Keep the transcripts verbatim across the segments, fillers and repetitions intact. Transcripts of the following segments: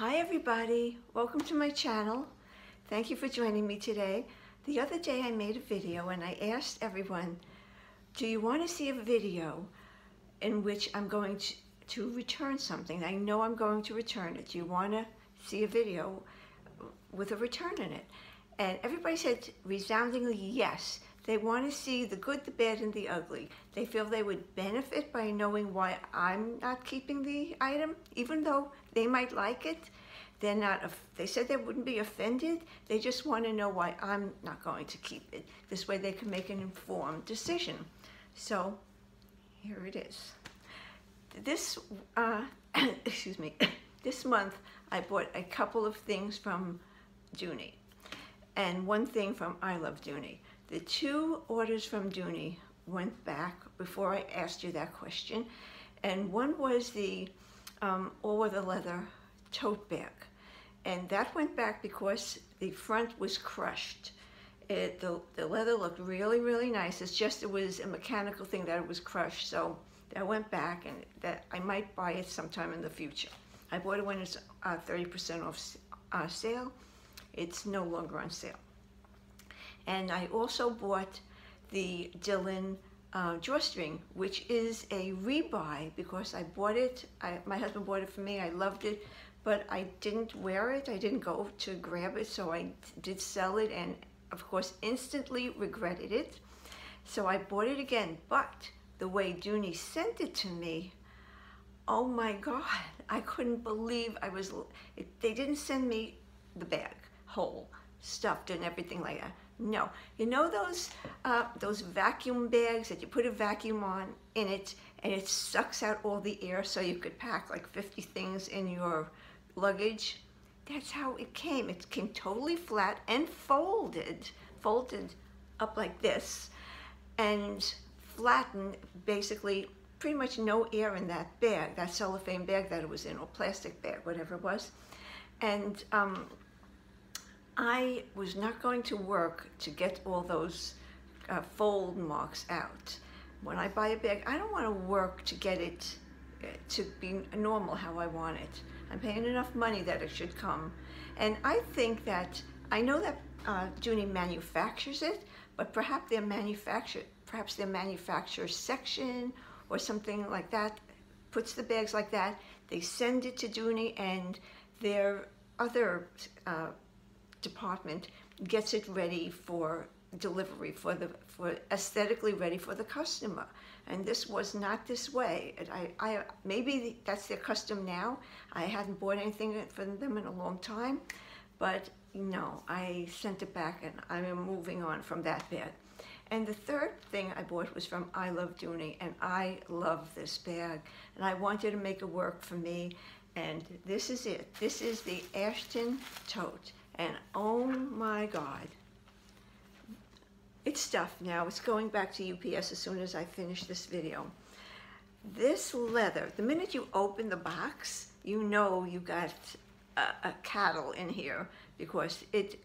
Hi everybody, welcome to my channel. Thank you for joining me today. The other day I made a video and I asked everyone, do you want to see a video in which I'm going to, to return something? I know I'm going to return it. Do you want to see a video with a return in it? And everybody said resoundingly yes. They want to see the good, the bad, and the ugly. They feel they would benefit by knowing why I'm not keeping the item, even though they might like it. They're not, they said they wouldn't be offended. They just want to know why I'm not going to keep it. This way they can make an informed decision. So here it is. This, uh, excuse me, this month I bought a couple of things from Dooney and one thing from I Love Dooney. The two orders from Dooney went back before I asked you that question. And one was the um, all-weather leather tote bag. And that went back because the front was crushed. It, the, the leather looked really, really nice. It's just it was a mechanical thing that it was crushed. So that went back and that I might buy it sometime in the future. I bought it when it's uh, thirty percent off uh, sale. It's no longer on sale. And I also bought the Dylan uh, drawstring, which is a rebuy because I bought it, I, my husband bought it for me, I loved it, but I didn't wear it, I didn't go to grab it, so I did sell it and of course instantly regretted it. So I bought it again, but the way Dooney sent it to me, oh my God, I couldn't believe I was, it, they didn't send me the bag whole, stuffed and everything like that. No, you know those uh, those vacuum bags that you put a vacuum on in it and it sucks out all the air so you could pack like fifty things in your luggage? That's how it came. It came totally flat and folded, folded up like this and flattened, basically pretty much no air in that bag, that cellophane bag that it was in, or plastic bag, whatever it was. And um, I was not going to work to get all those uh, fold marks out. When I buy a bag, I don't want to work to get it uh, to be normal how I want it. I'm paying enough money that it should come. And I think that, I know that uh, Dooney manufactures it, but perhaps their manufacturer, perhaps their manufacturer section or something like that puts the bags like that. They send it to Dooney and their other uh, department gets it ready for delivery, for the for aesthetically ready for the customer. And this was not this way. And I, I maybe that's their custom now. I hadn't bought anything from them in a long time, but no, I sent it back and I'm moving on from that bag. And the third thing I bought was from I Love Dooney, and I love this bag and I wanted to make it work for me. And this is it. This is the Ashton tote. And oh my God, it's stuffed now. It's going back to U P S as soon as I finish this video. This leather, the minute you open the box, you know you got a, a cattle in here because it,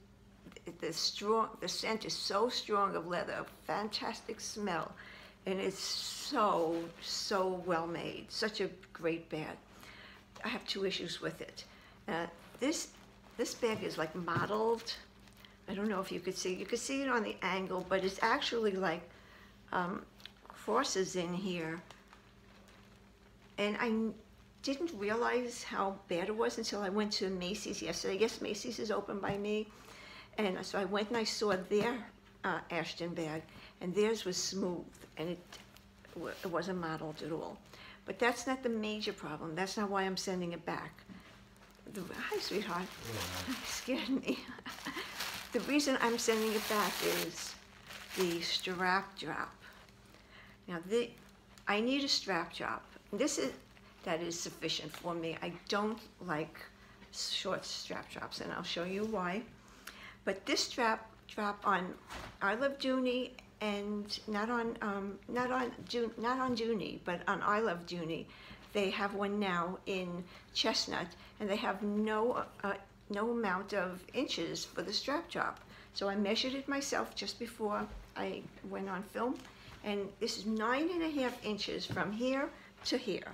the strong, the scent is so strong of leather, a fantastic smell. And it's so, so well made, such a great bag. I have two issues with it. Uh, this This bag is like mottled. I don't know if you could see. You could see it on the angle, but it's actually like um, crosses in here. And I didn't realize how bad it was until I went to Macy's yesterday. I guess Macy's is open by me. And so I went and I saw their uh, Ashton bag, and theirs was smooth, and it, it wasn't mottled at all. But that's not the major problem. That's not why I'm sending it back. The, hi, sweetheart. Yeah. Scared me. The reason I'm sending it back is the strap drop. Now, the, I need a strap drop. This is that is sufficient for me. I don't like short strap drops, and I'll show you why. But this strap drop on I Love Dooney and not on um, not on Do, not on Dooney, but on I Love Dooney. They have one now in chestnut, and they have no uh, no amount of inches for the strap drop. So I measured it myself just before I went on film, and this is nine and a half inches from here to here,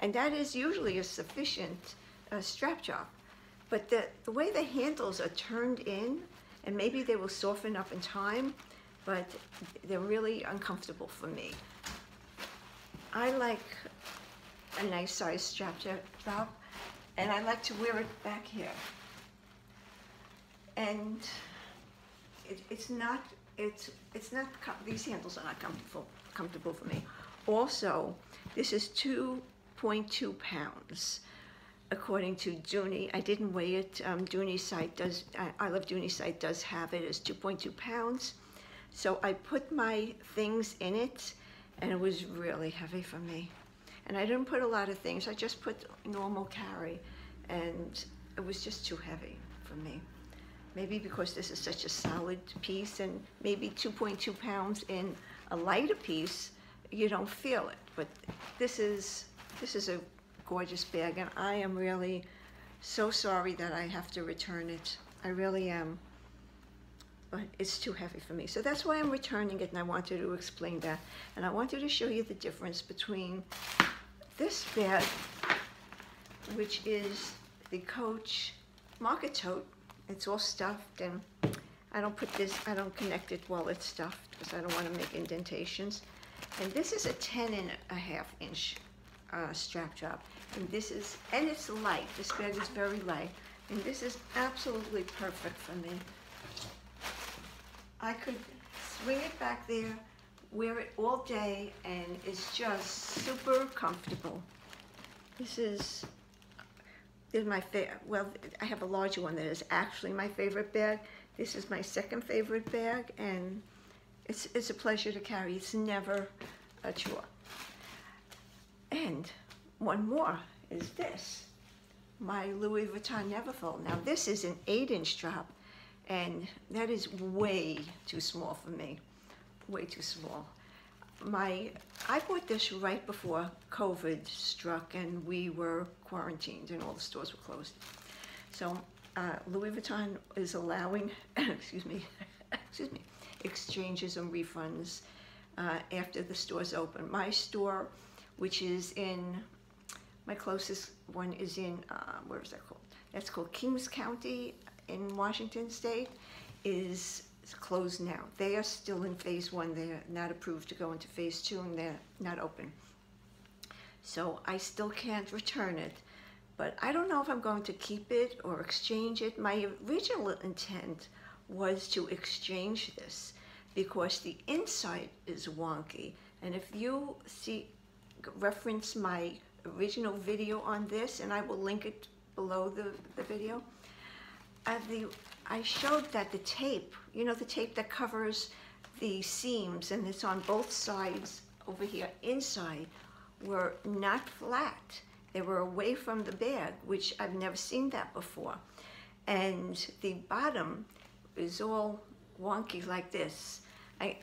and that is usually a sufficient a strap job. But the, the way the handles are turned in, and maybe they will soften up in time, but they're really uncomfortable for me. I like a nice size strap job, and I like to wear it back here. And it, it's not, it's, it's not, these handles are not comfortable, comfortable for me. Also, this is two point two pounds. According to Dooney, I didn't weigh it. Um, Dooney's site does, I, I Love Dooney site does have it as two point two pounds. So I put my things in it, and it was really heavy for me. And I didn't put a lot of things. I just put normal carry, and it was just too heavy for me. Maybe because this is such a solid piece, and maybe two point two pounds in a lighter piece, you don't feel it. But this is, this is a gorgeous bag, and I am really so sorry that I have to return it. I really am, but it's too heavy for me. So that's why I'm returning it, and I wanted to explain that. And I wanted to show you the difference between this bag, which is the Coach Market Tote. It's all stuffed, and I don't put this, I don't connect it while it's stuffed because I don't want to make indentations. And this is a ten and a half inch Uh, strap job, and this is, and it's light. This bag is very light, and this is absolutely perfect for me. I could swing it back there, wear it all day, and it's just super comfortable. This is, this is my favorite. Well, I have a larger one that is actually my favorite bag. This is my second favorite bag, and it's, it's a pleasure to carry. It's never a chore. And one more is this, my Louis Vuitton Neverfull. Now this is an eight inch drop, and that is way too small for me, way too small. My, I bought this right before COVID struck and we were quarantined and all the stores were closed. So uh, Louis Vuitton is allowing, excuse me, excuse me, exchanges and refunds uh, after the stores open. My store, which is in, my closest one is in, uh, where is that called? That's called Kings County in Washington State, is closed now. They are still in phase one. They're not approved to go into phase two, and they're not open. So I still can't return it, but I don't know if I'm going to keep it or exchange it. My original intent was to exchange this because the inside is wonky. And if you see, reference my original video on this, and I will link it below the, the video. Uh, the, I showed that the tape, you know, the tape that covers the seams, and it's on both sides over here inside, were not flat. They were away from the bag, which I've never seen that before. And the bottom is all wonky like this. I,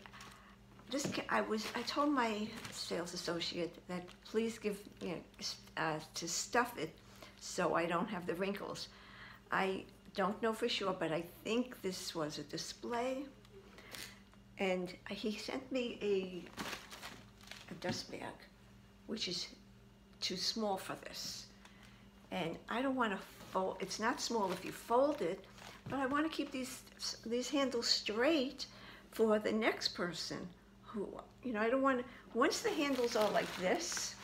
This, I was. I told my sales associate that please give, you know, uh, to stuff it so I don't have the wrinkles. I don't know for sure, but I think this was a display. And he sent me a, a dust bag, which is too small for this. And I don't want to fold. It's not small if you fold it, but I want to keep these these handles straight for the next person. Who, you know, I don't want, once the handles are like this,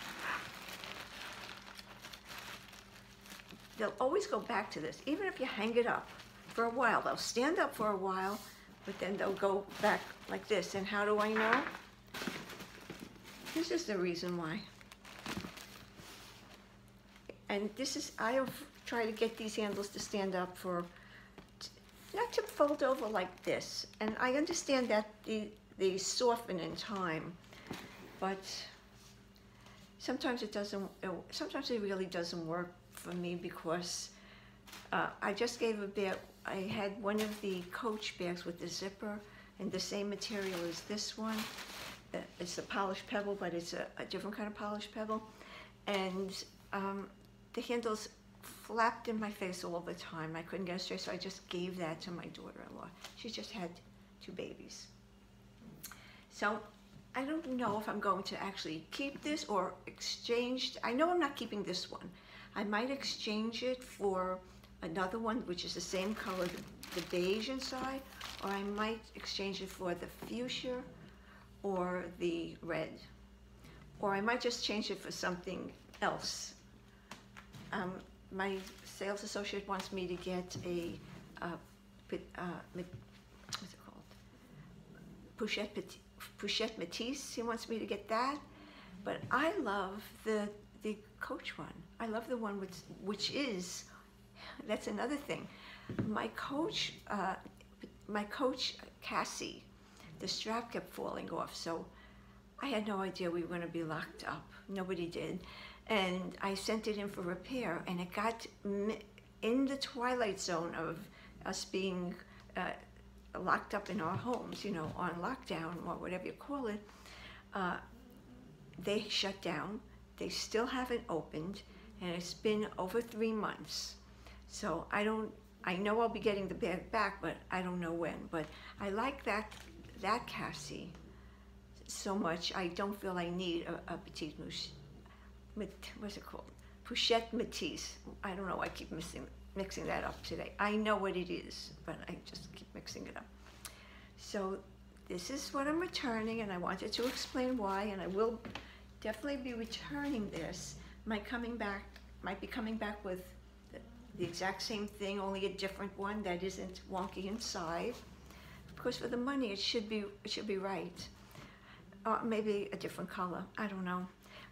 they'll always go back to this. Even if you hang it up for a while, they'll stand up for a while, but then they'll go back like this. And how do I know? This is the reason why. And this is, I have tried to get these handles to stand up for, not to fold over like this. And I understand that the, they soften in time, but sometimes it doesn't, it, sometimes it really doesn't work for me because uh, I just gave a bag, I had one of the Coach bags with the zipper and the same material as this one. It's a polished pebble, but it's a, a different kind of polished pebble. And um, the handles flapped in my face all the time. I couldn't get it straight, so I just gave that to my daughter-in-law. She just had two babies. So I don't know if I'm going to actually keep this or exchange. I know I'm not keeping this one. I might exchange it for another one which is the same color, the beige inside, or I might exchange it for the fuchsia or the red, or I might just change it for something else. Um, my sales associate wants me to get a uh, uh, what's it called? Pochette Metis. Pochette Metis. He wants me to get that, but I love the the Coach one. I love the one which which is. That's another thing. My coach, uh, my coach Cassie, the strap kept falling off, so I had no idea we were going to be locked up. Nobody did, and I sent it in for repair. And it got in the twilight zone of us being uh, locked up in our homes, you know, on lockdown or whatever you call it. Uh, they shut down. They still haven't opened, and it's been over three months. So I don't, I know I'll be getting the bag back, but I don't know when. But I like that, that Cassie so much. I don't feel I need a, a Petite Mouche, what's it called? Pochette Metis. I don't know, I keep missing, mixing that up today. I know what it is, but I just keep mixing it up. So this is what I'm returning, and I wanted to explain why, and I will definitely be returning this. My coming back, might be coming back with the exact same thing, only a different one that isn't wonky inside. Of course, for the money, it should be it should be right. Uh, maybe a different color, I don't know.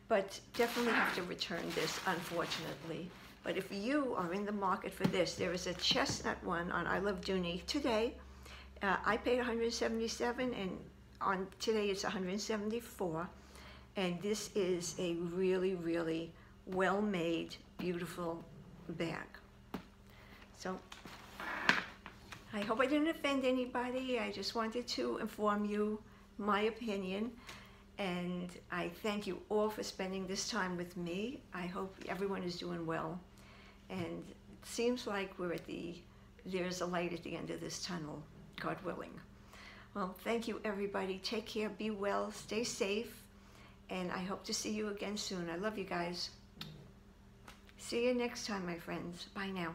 But definitely have to return this, unfortunately. But if you are in the market for this, there is a chestnut one on I Love Dooney today. Uh, I paid one hundred seventy-seven dollars, and on today it's one hundred seventy-four dollars. And this is a really, really well-made, beautiful bag. So I hope I didn't offend anybody. I just wanted to inform you my opinion, and I thank you all for spending this time with me. I hope everyone is doing well, and it seems like we're at the, there's a light at the end of this tunnel, God willing. Well, thank you everybody. Take care, be well, stay safe, and I hope to see you again soon. I love you guys. See you next time, my friends. Bye now.